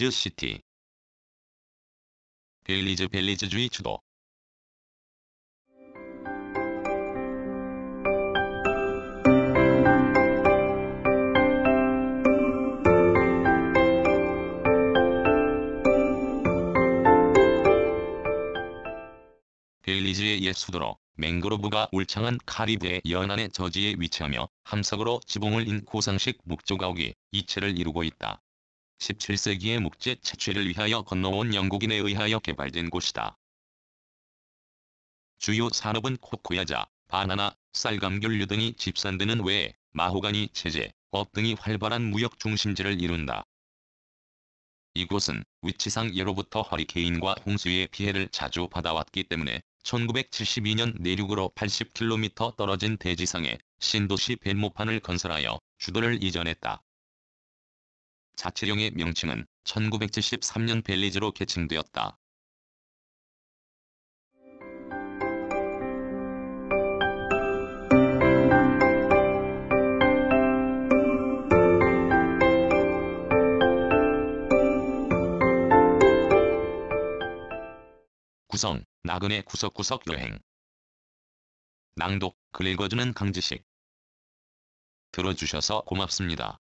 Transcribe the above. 벨리즈 시티. 벨리즈주의 수도. 벨리즈의 옛 수도로 맹그로브가 울창한 카리브해 연안의 저지에 위치하며 함석으로 지붕을 인 고상식 목조가옥이 이체를 이루고 있다. 17세기의 목재 채취를 위하여 건너온 영국인에 의하여 개발된 곳이다. 주요 산업은 코코야자, 바나나, 쌀감귤류 등이 집산되는 외에 마호가니 제재, 업 등이 활발한 무역 중심지를 이룬다. 이곳은 위치상 예로부터 허리케인과 홍수의 피해를 자주 받아왔기 때문에 1972년 내륙으로 80km 떨어진 대지상에 신도시 벤모판을 건설하여 주도를 이전했다. 자치령의 명칭은 1973년 벨리즈로 개칭되었다. 구성, 나그네 구석구석 여행. 낭독, 글 읽어주는 강지식. 들어주셔서 고맙습니다.